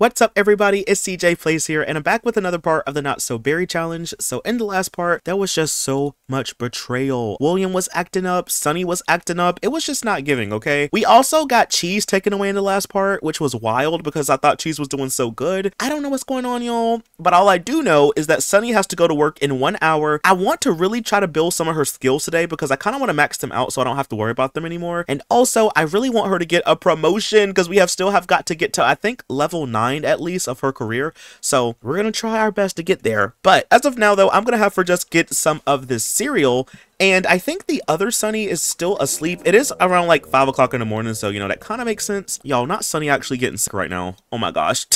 What's up everybody, it's CJPlays here, and I'm back with another part of the Not So Berry Challenge. So in the last part, there was just so much betrayal. William was acting up, Sonny was acting up, it was just not giving, okay? We also got Cheese taken away in the last part, which was wild because I thought Cheese was doing so good. I don't know what's going on, y'all, but all I do know is that Sonny has to go to work in 1 hour. I want to really try to build some of her skills today because I kind of want to max them out so I don't have to worry about them anymore. And also, I really want her to get a promotion because we still have got to get to, I think, level 9. At least of her career, so we're gonna try our best to get there. But as of now though, I'm gonna have her just get some of this cereal, and I think the other Sonny is still asleep. It is around like 5 o'clock in the morning, so you know that kind of makes sense, y'all. Not Sonny actually getting sick right now, oh my gosh.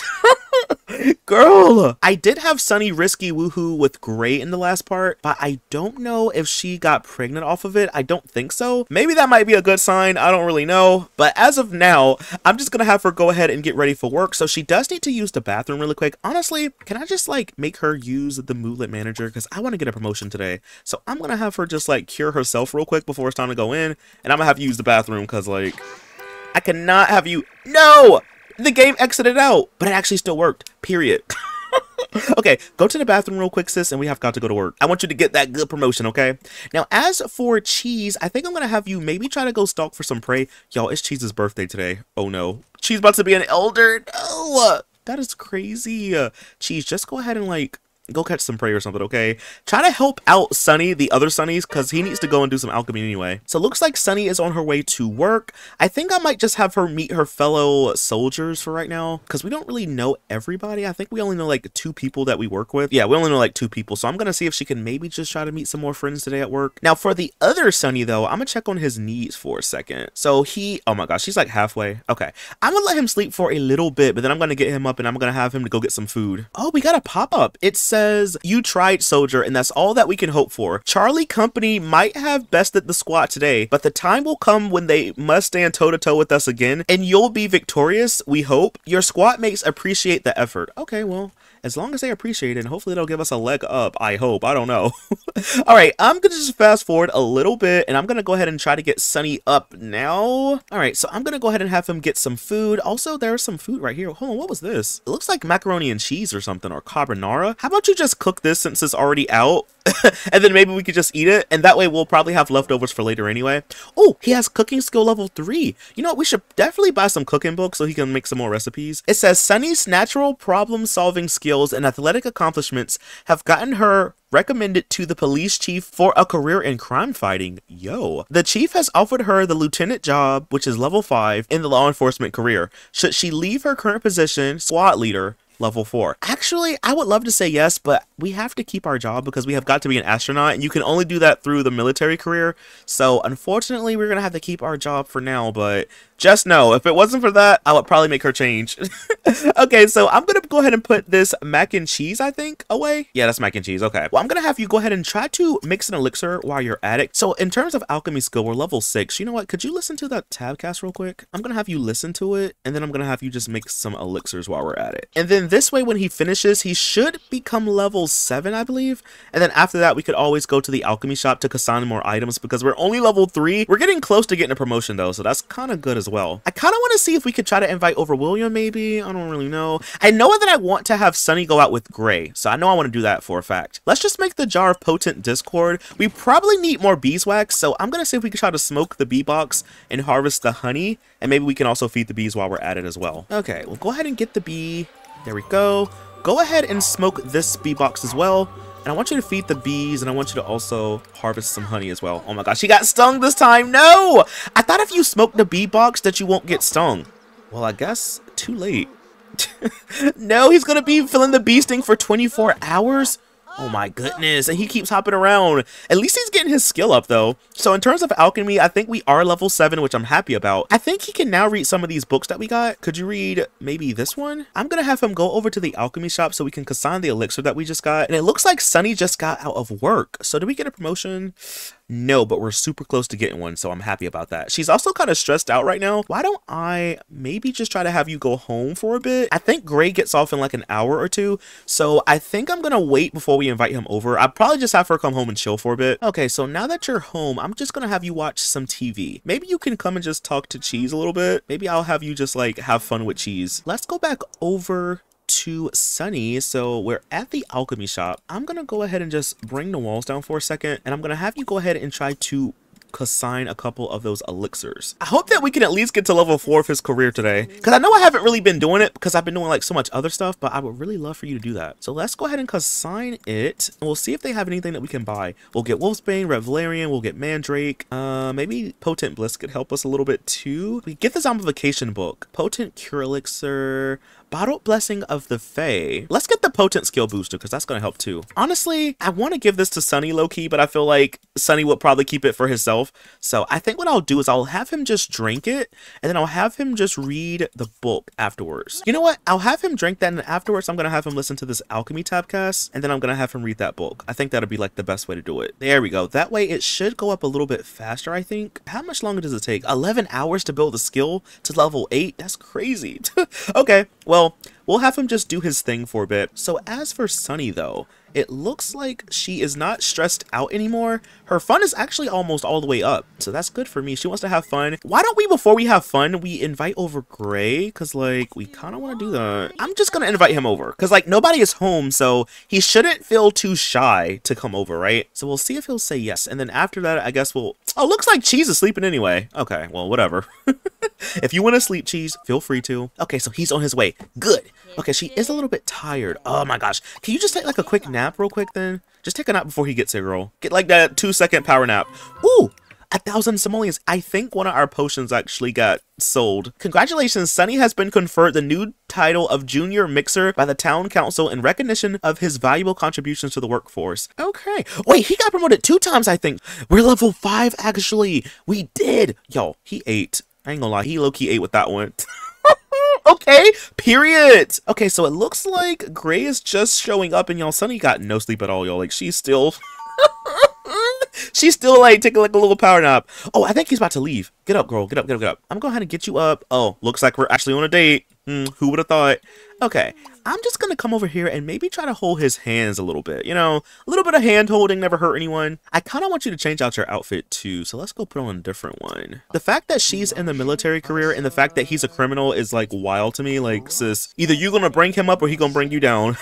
Girl, I did have Sonny risky woohoo with Gray in the last part, but I don't know if she got pregnant off of it. I don't think so. Maybe that might be a good sign, I don't really know. But as of now, I'm just gonna have her go ahead and get ready for work. So she does need to use the bathroom really quick. Honestly, can I just like make her use the Moodlet Manager, because I want to get a promotion today. So I'm gonna have her just like cure herself real quick before it's time to go in, and I'm gonna have to use the bathroom because like I cannot have you. No, the game exited out, but it actually still worked, period. Okay, go to the bathroom real quick, sis, and we have got to go to work. I want you to get that good promotion, okay? Now, as for Cheese, I think I'm gonna have you maybe try to go stalk for some prey. Y'all, it's Cheese's birthday today. Oh no, Cheese about to be an elder. No, that is crazy. Cheese, just go ahead and like go catch some prey or something, okay? Try to help out Sonny, the other Sonny's, because he needs to go and do some alchemy anyway. So looks like Sonny is on her way to work. I think I might just have her meet her fellow soldiers for right now, because we don't really know everybody. I think we only know like 2 people that we work with. Yeah, we only know like 2 people. So I'm gonna see if she can maybe just try to meet some more friends today at work. Now for the other Sonny though, I'm gonna check on his needs for a second. So he, oh my gosh, he's like halfway. Okay, I'm gonna let him sleep for a little bit, but then I'm gonna get him up and I'm gonna have him to go get some food. Oh, we got a pop-up. It's says you tried, soldier, and that's all that we can hope for. Charlie Company might have bested the squad today, but the time will come when they must stand toe-to-toe with us again, and you'll be victorious, we hope. Your squad mates appreciate the effort. Okay, well, as long as they appreciate it, and hopefully they'll give us a leg up, I hope. I don't know. All right, I'm gonna just fast forward a little bit, and I'm gonna go ahead and try to get Sonny up now. All right, so I'm gonna go ahead and have him get some food. Also, there's some food right here. Hold on, what was this? It looks like macaroni and cheese or something, or carbonara. How about you just cook this since it's already out, and then maybe we could just eat it, and that way we'll probably have leftovers for later anyway. Oh, he has cooking skill level 3. You know what? We should definitely buy some cooking books so he can make some more recipes. It says Sonny's natural problem-solving skill and athletic accomplishments have gotten her recommended to the police chief for a career in crime fighting. Yo, the chief has offered her the lieutenant job, which is level 5 in the law enforcement career. Should she leave her current position, squad leader, level 4. Actually, I would love to say yes, but we have to keep our job because we have got to be an astronaut, and you can only do that through the military career. So unfortunately, we're gonna have to keep our job for now, but just know, if it wasn't for that, I would probably make her change. Okay, so I'm gonna go ahead and put this mac and cheese, I think, away. Yeah, that's mac and cheese, okay. Well, I'm gonna have you go ahead and try to mix an elixir while you're at it. So in terms of alchemy skill, we're level 6. You know what, could you listen to that tabcast real quick? I'm gonna have you listen to it, and then I'm gonna have you just make some elixirs while we're at it. And then this way, when he finishes, he should become level 7, I believe. And then after that, we could always go to the alchemy shop to consign more items because we're only level 3. We're getting close to getting a promotion though, so that's kind of good as well. I kind of want to see if we could try to invite over William, maybe. I don't really know. I know that I want to have Sonny go out with Gray, so I know I want to do that for a fact. Let's just make the jar of potent discord. We probably need more beeswax, so I'm gonna see if we can try to smoke the bee box and harvest the honey, and maybe we can also feed the bees while we're at it as well. Okay, we'll go ahead and get the bee. There we go. Go ahead and smoke this bee box as well. And I want you to feed the bees, and I want you to also harvest some honey as well. Oh my gosh, she got stung this time. No! I thought if you smoked the bee box that you won't get stung. Well, I guess too late. No, he's gonna be feeling the bee sting for 24 hours? Oh my goodness, and he keeps hopping around. At least he's getting his skill up though. So in terms of alchemy, I think we are level 7, which I'm happy about. I think he can now read some of these books that we got. Could you read maybe this one? I'm gonna have him go over to the alchemy shop so we can consign the elixir that we just got. And it looks like Sonny just got out of work. So do we get a promotion? No, but we're super close to getting one, so I'm happy about that. She's also kind of stressed out right now. Why don't I maybe just try to have you go home for a bit? I think Gray gets off in like an hour or two, so I think I'm gonna wait before we invite him over. I'll probably just have her come home and chill for a bit. Okay, so now that you're home, I'm just gonna have you watch some TV. Maybe you can come and just talk to Cheese a little bit. Maybe I'll have you just like have fun with Cheese. Let's go back over to Sunny. So we're at the alchemy shop. I'm gonna go ahead and just bring the walls down for a second, and I'm gonna have you go ahead and try to assign a couple of those elixirs. I hope that we can at least get to level 4 of his career today, because I know I haven't really been doing it because I've been doing like so much other stuff, but I would really love for you to do that. So let's go ahead and assign it, and we'll see if they have anything that we can buy. We'll get Wolfsbane, Red Valerian, we'll get Mandrake. Maybe Potent Bliss could help us a little bit too. We get the Zombification book, Potent Cure Elixir, Bottled Blessing of the Fae. Let's get the Potent Skill Booster, because that's going to help too. Honestly, I want to give this to Sunny low-key, but I feel like Sunny would probably keep it for himself. So I think what I'll do is I'll have him just drink it, and then I'll have him just read the book afterwards. You know what? I'll have him drink that, and afterwards I'm going to have him listen to this Alchemy Tabcast, and then I'm going to have him read that book. I think that'll be like the best way to do it. There we go. That way it should go up a little bit faster, I think. How much longer does it take? 11 hours to build a skill to level 8? That's crazy. Okay, well, we'll have him just do his thing for a bit. So as for Sunny though, it looks like she is not stressed out anymore. Her fun is actually almost all the way up, so that's good for me. She wants to have fun. Why don't we, before we have fun, we invite over Gray? Because like we kind of want to do that. I'm just gonna invite him over because like nobody is home, so he shouldn't feel too shy to come over, right? So we'll see if he'll say yes, and then after that I guess we'll... Oh, looks like Cheese is sleeping anyway. Okay, well, whatever. If you want to sleep, Cheese, feel free to. Okay, so he's on his way. Good. Okay, she is a little bit tired. Oh my gosh. Can you just take like a quick nap real quick then? Just take a nap before he gets here, girl. Get like that 2-second power nap. Ooh, 1,000 simoleons. I think one of our potions actually got sold. Congratulations, Sunny has been conferred the new title of Junior Mixer by the Town Council in recognition of his valuable contributions to the workforce. Okay, wait, he got promoted 2 times, I think. We're level 5, actually. We did. Yo, he ate. I ain't gonna lie, he low-key ate with that one. Okay, period. Okay, so it looks like Gray is just showing up, and y'all, Sunny got no sleep at all, y'all. Like, she's still... she's still like taking like a little power nap. Oh, I think he's about to leave. Get up, girl. Get up, get up, get up. I'm going to have to get you up. Oh, looks like we're actually on a date. Who would have thought? Okay, I'm just going to come over here and maybe try to hold his hands a little bit. You know, a little bit of hand holding never hurt anyone. I kind of want you to change out your outfit too, so let's go put on a different one. The fact that she's in the military career and the fact that he's a criminal is like wild to me. Like, sis, either you're going to bring him up or he's going to bring you down.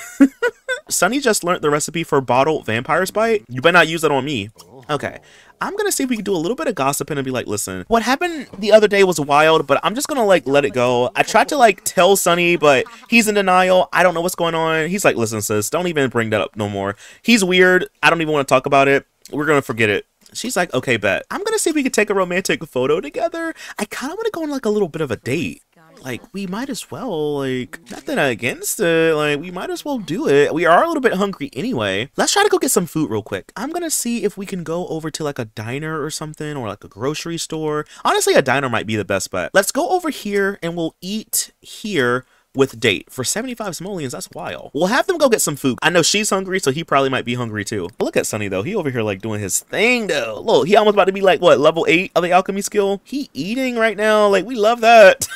Sunny just learned the recipe for bottled vampire's bite. You better not use that on me. Okay, I'm gonna see if we can do a little bit of gossiping and be like, listen, what happened the other day was wild, but I'm just gonna like let it go. I tried to like tell Sunny, but he's in denial. I don't know what's going on. He's like, listen, sis, don't even bring that up no more. He's weird. I don't even want to talk about it. We're gonna forget it. She's like, okay, bet. I'm gonna see if we can take a romantic photo together. I kind of want to go on like a little bit of a date. Like, we might as well, like, nothing against it. Like, we might as well do it. We are a little bit hungry anyway. Let's try to go get some food real quick. I'm gonna see if we can go over to like a diner or something, or like a grocery store. Honestly, a diner might be the best bet. Let's go over here and we'll eat here with date for 75 simoleons. That's wild. We'll have them go get some food. I know she's hungry, so he probably might be hungry too. But look at Sunny though. He over here like doing his thing though. Look, he almost about to be like, what, level 8 of the alchemy skill? He eating right now. Like, we love that.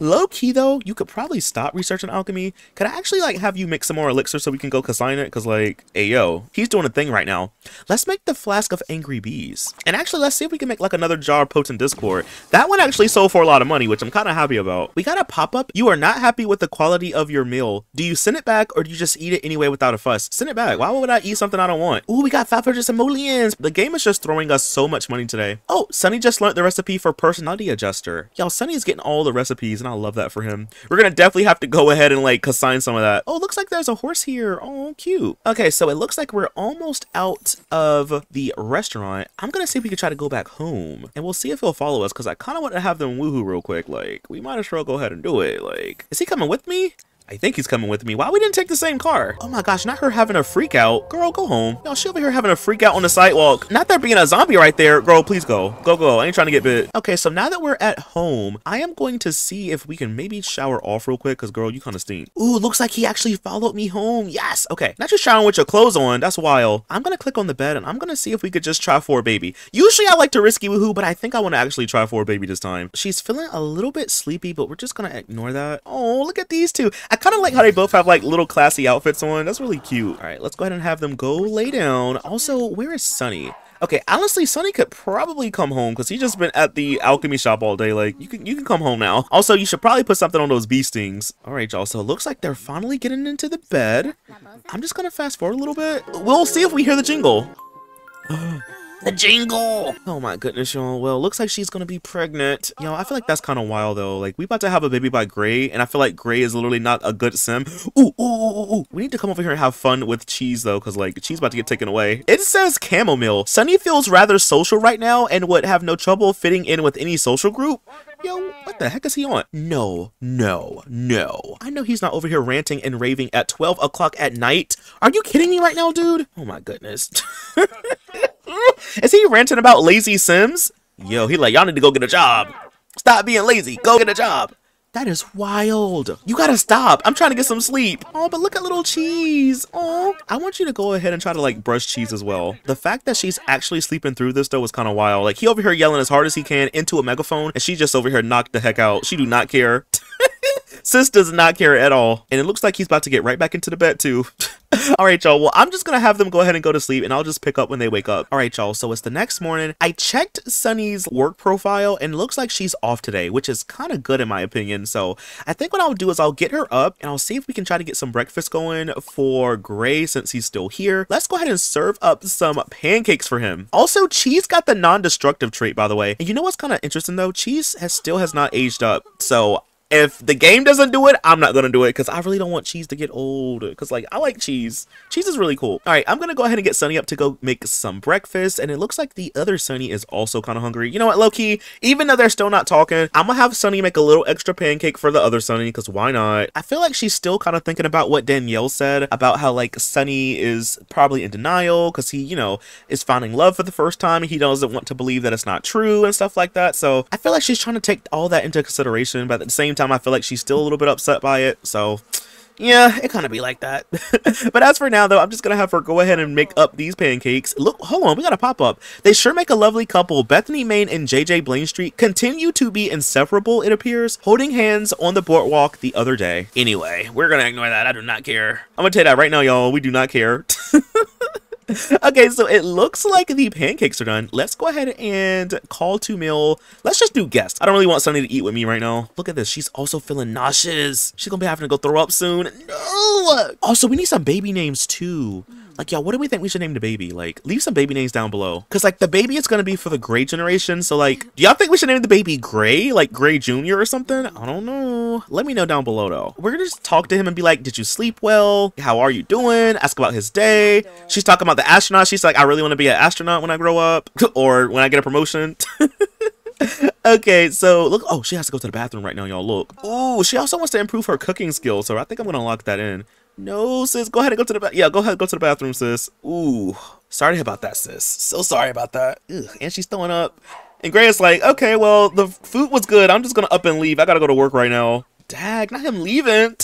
Low key though, you could probably stop researching alchemy. Could I actually like have you mix some more elixir so we can go consign it? Cause like, ayo, he's doing a thing right now. Let's make the flask of angry bees. And actually, let's see if we can make like another jar of potent discord. That one actually sold for a lot of money, which I'm kind of happy about. We got a pop up. You are not happy with the quality of your meal. Do you send it back or do you just eat it anyway without a fuss? Send it back. Why would I eat something I don't want? Ooh, we got 500 simoleons. The game is just throwing us so much money today. Oh, Sunny just learned the recipe for personality adjuster. Y'all, Sunny's getting all the recipes, and I love that for him. We're gonna definitely have to go ahead and like assign some of that. Oh, looks like there's a horse here. Oh, cute. Okay, so it looks like we're almost out of the restaurant. I'm gonna see if we can try to go back home, and we'll see if he'll follow us, because I kind of want to have them woohoo real quick. Like, we might as well go ahead and do it. Like, is he coming with me? I think he's coming with me. Why we didn't take the same car? Oh my gosh, not her having a freak out. Girl, go home. No, she over here having a freak out on the sidewalk. Not there being a zombie right there. Girl, please go. Go, go. I ain't trying to get bit. Okay, so now that we're at home, I am going to see if we can maybe shower off real quick because, girl, you kind of stink. Ooh, looks like he actually followed me home. Yes. Okay, not just showering with your clothes on. That's wild. I'm going to click on the bed and I'm going to see if we could just try for a baby. Usually I like to risky woohoo, but I think I want to actually try for a baby this time. She's feeling a little bit sleepy, but we're just going to ignore that. Oh, look at these two. I kind of like how they both have like little classy outfits on. That's really cute. All right, let's go ahead and have them go lay down. Also, where is Sunny? Okay, honestly, Sunny could probably come home because he's just been at the alchemy shop all day. Like, you can come home now. Also, you should probably put something on those bee stings. All right, y'all. So it looks like they're finally getting into the bed. I'm just going to fast forward a little bit. We'll see if we hear the jingle. The jingle! Oh my goodness, y'all. Well, looks like she's gonna be pregnant. Yo, I feel like that's kind of wild, though. Like, we about to have a baby by Gray, and I feel like Gray is literally not a good sim. Ooh, ooh, ooh, ooh. We need to come over here and have fun with Cheese, though, because, like, Cheese about to get taken away. It says chamomile. Sunny feels rather social right now and would have no trouble fitting in with any social group. Yo, what the heck is he on? No, no, no. I know he's not over here ranting and raving at 12 o'clock at night. Are you kidding me right now, dude? Oh my goodness. Is he ranting about lazy Sims? Yo, he like, y'all need to go get a job. Stop being lazy. Go get a job. That is wild. You gotta stop. I'm trying to get some sleep. Oh, but look at little Cheese. Oh, I want you to go ahead and try to like brush Cheese as well. The fact that she's actually sleeping through this though was kind of wild. Like he over here yelling as hard as he can into a megaphone and she just over here knocked the heck out. She do not care. Sis does not care at all. And it looks like he's about to get right back into the bed too. All right, y'all. Well, I'm just going to have them go ahead and go to sleep and I'll just pick up when they wake up. All right, y'all. So it's the next morning. I checked Sunny's work profile and looks like she's off today, which is kind of good in my opinion. So I think what I'll do is I'll get her up and I'll see if we can try to get some breakfast going for Gray since he's still here. Let's go ahead and serve up some pancakes for him. Also, Cheese got the non-destructive trait, by the way. And you know what's kind of interesting, though? Cheese still has not aged up. So if the game doesn't do it, I'm not gonna do it because I really don't want Cheese to get old because like I like Cheese. Cheese is really cool. All right, I'm gonna go ahead and get Sunny up to go make some breakfast and it looks like the other Sunny is also kind of hungry. You know what, low-key, even though they're still not talking, I'm gonna have Sunny make a little extra pancake for the other Sunny because why not? I feel like she's still kind of thinking about what Danielle said about how like Sunny is probably in denial because he, you know, is finding love for the first time and he doesn't want to believe that it's not true and stuff like that. So I feel like she's trying to take all that into consideration, but at the same time I feel like she's still a little bit upset by it, so yeah, it kind of be like that. But as for now, though, I'm just going to have her go ahead and make up these pancakes. Look, hold on. We got a pop-up. They sure make a lovely couple. Bethany Main and JJ Blaine Street continue to be inseparable, it appears, holding hands on the boardwalk the other day. Anyway, we're going to ignore that. I do not care. I'm going to tell you that right now, y'all. We do not care. Okay, so it looks like the pancakes are done. Let's go ahead and call to meal. Let's just do guests. I don't really want Sunny to eat with me right now. Look at this. She's also feeling nauseous. She's going to be having to go throw up soon. No! Also, we need some baby names, too. Like, y'all, what do we think we should name the baby? Like, leave some baby names down below. Because, like, the baby is going to be for the Gray generation. So, like, do y'all think we should name the baby Gray? Like, Gray Jr. or something? I don't know. Let me know down below, though. We're going to just talk to him and be like, did you sleep well? How are you doing? Ask about his day. She's talking about the astronaut. She's like, I really want to be an astronaut when I grow up. Or when I get a promotion. Okay, so look. Oh, she has to go to the bathroom right now, y'all. Look. Oh, she also wants to improve her cooking skills. So, I think I'm going to lock that in. No, sis, go ahead and go to the bathroom. Yeah, go ahead and go to the bathroom, sis. Ooh, sorry about that, sis. So sorry about that. Ugh, and she's throwing up. And Gray is like, okay, well, the food was good. I'm just going to up and leave. I got to go to work right now. Dag, not him leaving.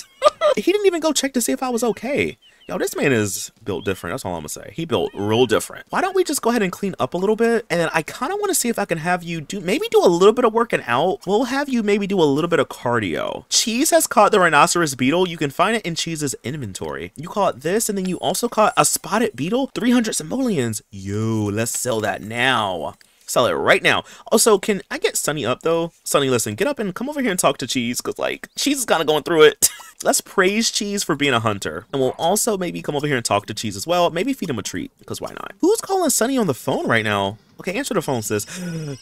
He didn't even go check to see if I was okay. Yo, this man is built different. That's all I'm going to say. He built real different. Why don't we just go ahead and clean up a little bit? And then I kind of want to see if I can have you maybe do a little bit of working out. We'll have you maybe do a little bit of cardio. Cheese has caught the rhinoceros beetle. You can find it in Cheese's inventory. You caught this, and then you also caught a spotted beetle. 300 simoleons. Yo, let's sell that now. Sell it right now. Also, can I get Sunny up, though? Sunny, listen, get up and come over here and talk to Cheese, because, like, Cheese is kind of going through it. Let's praise Cheese for being a hunter. And we'll also maybe come over here and talk to Cheese as well. Maybe feed him a treat, because why not? Who's calling Sunny on the phone right now? Okay, answer the phone, sis.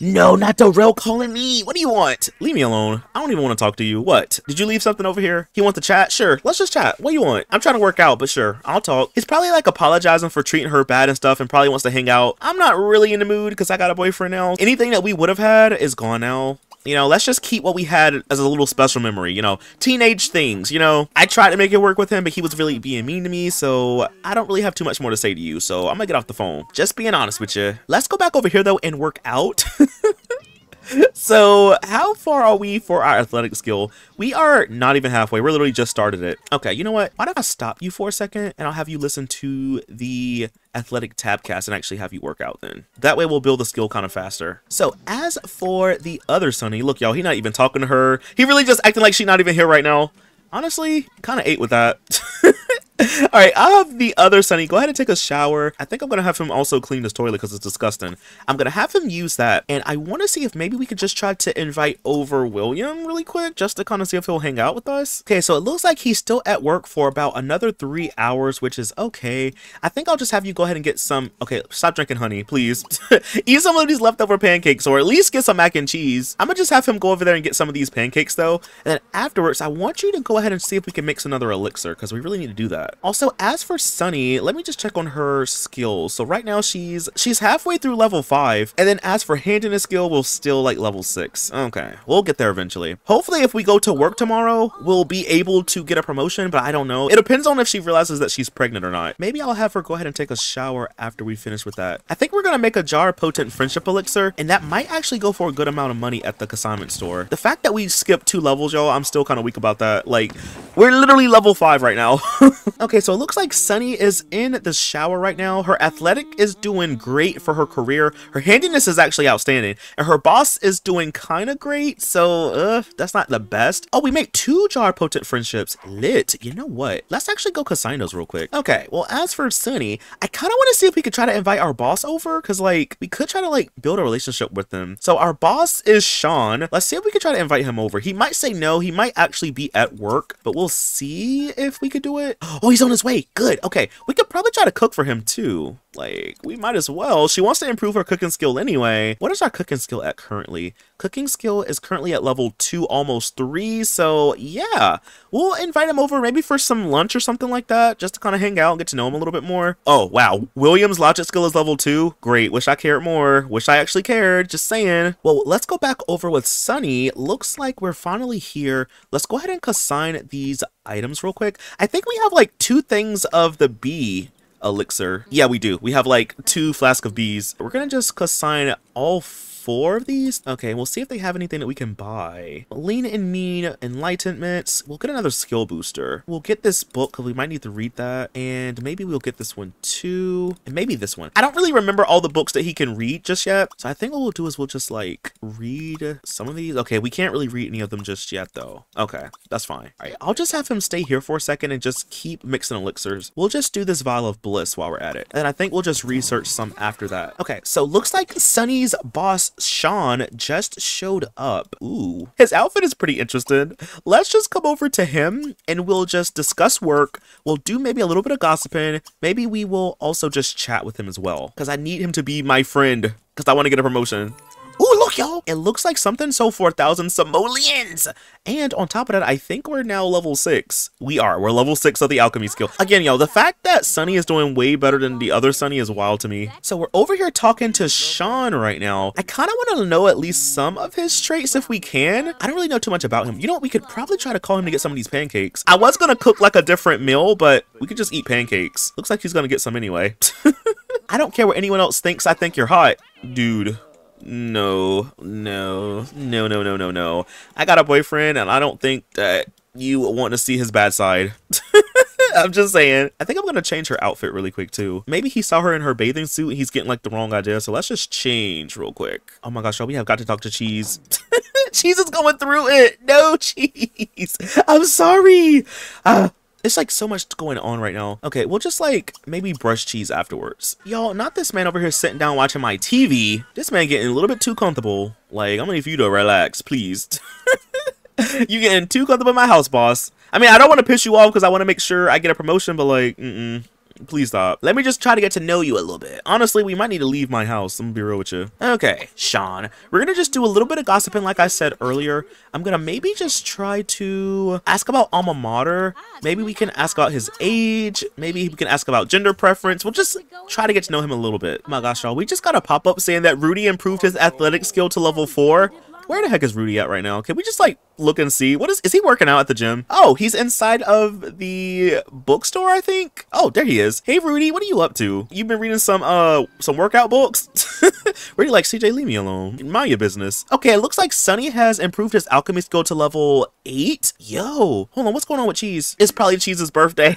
No, not Darrell calling me. What do you want? Leave me alone. I don't even want to talk to you. What? Did you leave something over here? You want to chat? Sure. Let's just chat. What do you want? I'm trying to work out, but sure, I'll talk. He's probably like apologizing for treating her bad and stuff and probably wants to hang out. I'm not really in the mood because I got a boyfriend now. Anything that we would have had is gone now. you know, let's just keep what we had as a little special memory, you know, teenage things, you know. I tried to make it work with him, but he was really being mean to me, so I don't really have too much more to say to you, so I'm gonna get off the phone. Just being honest with you. Let's go back over here, though, and work out. So, how far are we for our athletic skill? We are not even halfway. We're literally just started it. Okay, you know what? Why don't I stop you for a second, and I'll have you listen to the athletic tabcast and actually have you work out then. That way we'll build the skill kind of faster. So, as for the other Sunny, look, y'all, he's not even talking to her. He really just acting like she's not even here right now. Honestly, kind of ate with that. Alright, I have the other Sunny. Go ahead and take a shower. I think I'm going to have him also clean this toilet because it's disgusting. I'm going to have him use that. And I want to see if maybe we could just try to invite over William really quick just to kind of see if he'll hang out with us. Okay, so it looks like he's still at work for about another 3 hours, which is okay. I think I'll just have you go ahead and get some... Okay, stop drinking honey, please. Eat some of these leftover pancakes or at least get some mac and cheese. I'm going to just have him go over there and get some of these pancakes though. And then afterwards, I want you to go ahead and see if we can mix another elixir because we really need to do that. Also, as for Sunny, let me just check on her skills. So right now she's halfway through level 5, and then as for handing a skill, we'll still like level 6. Okay, we'll get there eventually. Hopefully if we go to work tomorrow, we'll be able to get a promotion, but I don't know. It depends on if she realizes that she's pregnant or not. Maybe I'll have her go ahead and take a shower after we finish with that. I think we're gonna make a jar of potent friendship elixir, and that might actually go for a good amount of money at the consignment store. The fact that we skipped 2 levels, y'all, I'm still kind of weak about that. Like, we're literally level 5 right now. Okay, so it looks like Sunny is in the shower right now. Her athletic is doing great for her career. Her handiness is actually outstanding. And her boss is doing kind of great. So, that's not the best. Oh, we made 2 jar potent friendships. Lit. You know what? Let's actually go consign those real quick. Okay, well, as for Sunny, I kind of want to see if we could try to invite our boss over. Because, like, we could try to, like, build a relationship with them. So, our boss is Sean. Let's see if we could try to invite him over. He might say no. He might actually be at work. But we'll see if we could do it. Oh, he's on his way. Good. Okay. We could probably try to cook for him too. Like, we might as well. She wants to improve her cooking skill anyway. What is our cooking skill at currently? Cooking skill is currently at level 2, almost 3. So yeah, we'll invite him over maybe for some lunch or something like that, just to kind of hang out and get to know him a little bit more. Oh, wow. William's logic skill is level 2. Great. Wish I cared more. Wish I actually cared. Just saying. Well, let's go back over with Sunny. Looks like we're finally here. Let's go ahead and consign these items real quick. I think we have like 2 things of the bee elixir. Yeah, we do. We have like 2 flasks of bees. We're gonna just consign all 4 of these. Okay, we'll see if they have anything that we can buy. Lean and mean enlightenment. We'll get another skill booster. We'll get this book because we might need to read that, and maybe we'll get this one too, and maybe this one. I don't really remember all the books that he can read just yet, so I think what we'll do is we'll just like read some of these. Okay, we can't really read any of them just yet though. Okay, that's fine. All right, I'll just have him stay here for a second and just keep mixing elixirs. We'll just do this vial of bliss while we're at it, and I think we'll just research some after that. Okay, so looks like Sunny's boss Sean just showed up. Ooh, his outfit is pretty interesting. Let's just come over to him and we'll just discuss work. We'll do maybe a little bit of gossiping. Maybe we will also just chat with him as well, because I need him to be my friend because I want to get a promotion. Ooh, look, y'all. It looks like something sold for 1,000 simoleons. And on top of that, I think we're now level 6. We are. We're level 6 of the alchemy skill. Again, y'all, the fact that Sunny is doing way better than the other Sunny is wild to me. So we're over here talking to Sean right now. I kind of want to know at least some of his traits if we can. I don't really know too much about him. You know what? We could probably try to call him to get some of these pancakes. I was going to cook like a different meal, but we could just eat pancakes. Looks like he's going to get some anyway. I don't care what anyone else thinks. I think you're hot, dude. No. I got a boyfriend and I don't think that you want to see his bad side. I'm just saying. I think I'm going to change her outfit really quick too. Maybe he saw her in her bathing suit and he's getting like the wrong idea. So let's just change real quick. Oh my gosh, y'all, we have got to talk to Cheese. Cheese is going through it. No, Cheese. I'm sorry. It's like so much going on right now. Okay, we'll just like maybe brush Cheese afterwards. Y'all, not this man over here sitting down watching my TV. This man getting a little bit too comfortable. Like, I'm gonna need you to relax, please. You getting too comfortable in my house, boss. I mean, I don't want to piss you off because I want to make sure I get a promotion, but like, please stop. Let me just try to get to know you a little bit. Honestly, we might need to leave my house. I'm gonna be real with you. Okay, Sean. We're gonna just do a little bit of gossiping like I said earlier. I'm gonna maybe just try to ask about alma mater. Maybe we can ask about his age. Maybe we can ask about gender preference. We'll just try to get to know him a little bit. Oh my gosh, y'all. We just got a pop-up saying that Rudy improved his athletic skill to level 4. Where the heck is Rudy at right now? Can we just like look and see? What is he working out at the gym? Oh, he's inside of the bookstore, I think. Oh, there he is. Hey Rudy, what are you up to? You've been reading some workout books? Rudy like, CJ, leave me alone. Mind your business. Okay, it looks like Sunny has improved his alchemy skill to level 8. Yo, hold on, what's going on with Cheese? It's probably Cheese's birthday.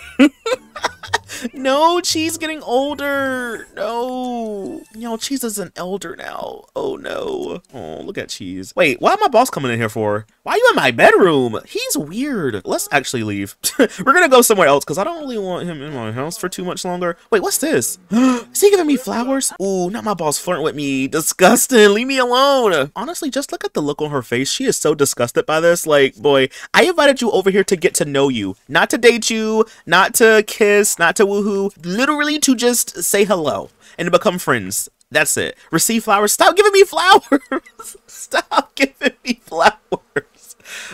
No, Cheese getting older. No. Yo, Cheese is an elder now. Oh no. Oh, look at Cheese. Wait, why is my boss coming in here for? Why are you in my bedroom? He's weird. Let's actually leave. We're gonna go somewhere else because I don't really want him in my house for too much longer. Wait, what's this? Is he giving me flowers? Ooh, not my boss flirting with me. Disgusting. Leave me alone. Honestly, just look at the look on her face. She is so disgusted by this. Like, boy, I invited you over here to get to know you, not to date you, not to kiss, not to woohoo, literally to just say hello and to become friends. That's it. Receive flowers. Stop giving me flowers. Stop giving me flowers.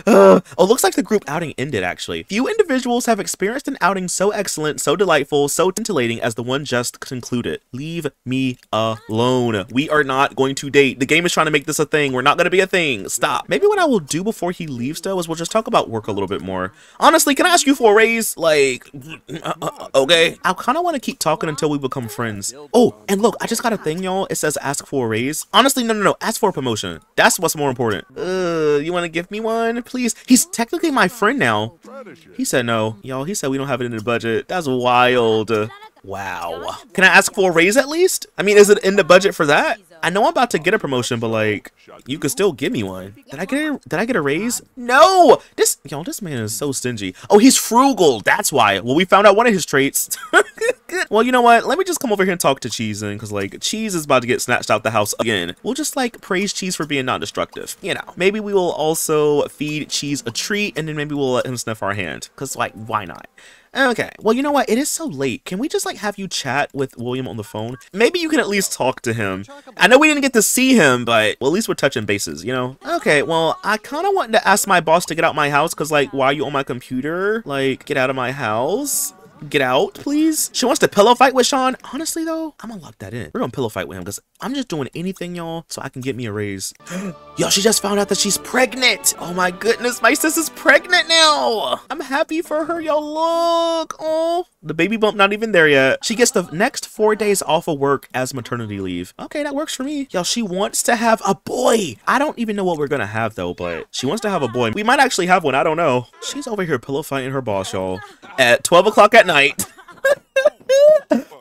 Oh, looks like the group outing ended, actually. Few individuals have experienced an outing so excellent, so delightful, so titillating as the one just concluded. Leave me alone. We are not going to date. The game is trying to make this a thing. We're not going to be a thing. Stop. Maybe what I will do before he leaves, though, is we'll just talk about work a little bit more. Honestly, can I ask you for a raise? Like, okay. I kind of want to keep talking until we become friends. Oh, and look, I just got a thing, y'all. It says ask for a raise. Honestly, no. Ask for a promotion. That's what's more important. You want to give me one? Please. He's technically my friend now. He said no. Y'all, he said we don't have it in the budget. That's wild. Wow. Can I ask for a raise at least? I mean, is it in the budget for that? I know I'm about to get a promotion, but like, you could still give me one. Did I get a raise? No! Y'all, this man is so stingy. Oh, he's frugal. That's why. Well, we found out one of his traits. Well, you know what? Let me just come over here and talk to Cheese then, because like, Cheese is about to get snatched out the house again. We'll just like praise Cheese for being non-destructive. You know, maybe we will also feed Cheese a treat, and then maybe we'll let him sniff our hand, because like, why not? Okay, well, you know what? It is so late. Can we just like have you chat with William on the phone? Maybe you can at least talk to him. I know we didn't get to see him, but well, at least we're touching bases, you know? Okay, well, I kind of wanted to ask my boss to get out my house because like, why are you on my computer? Like, get out of my house. Get out, please. She wants to pillow fight with Sean. Honestly, though, I'm gonna lock that in. We're gonna pillow fight with him because I'm just doing anything, y'all, so I can get me a raise. Yo, she just found out that she's pregnant. Oh my goodness, my sister's pregnant now. I'm happy for her, y'all. Look, oh, the baby bump not even there yet. She gets the next 4 days off of work as maternity leave. Okay, that works for me. Y'all, she wants to have a boy. I don't even know what we're gonna have though, but she wants to have a boy. We might actually have one. I don't know. She's over here pillow fighting her boss, y'all, at 12 o'clock at night.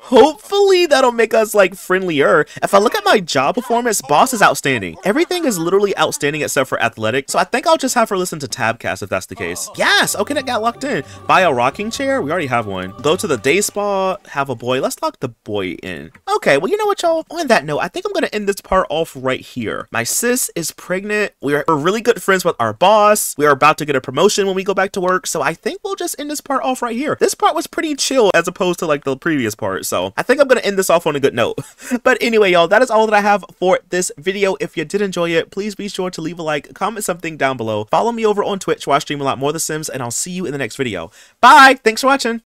Hopefully that'll make us like friendlier. If I look at my job performance, boss is outstanding. Everything is literally outstanding except for athletic. So I think I'll just have her listen to Tabcast if that's the case. Yes, okay, that got locked in. Buy a rocking chair, we already have one. Go to the day spa, have a boy. Let's lock the boy in. Okay, well, you know what, y'all? On that note, I think I'm gonna end this part off right here. My sis is pregnant. We're really good friends with our boss. We are about to get a promotion when we go back to work. So I think we'll just end this part off right here. This part was pretty chill as opposed to like the previous part. So I think I'm gonna end this off on a good note. But anyway, y'all, that is all that I have for this video. If you did enjoy it, please be sure to leave a like, comment something down below. Follow me over on Twitch where I stream a lot more The Sims, and I'll see you in the next video. Bye! Thanks for watching!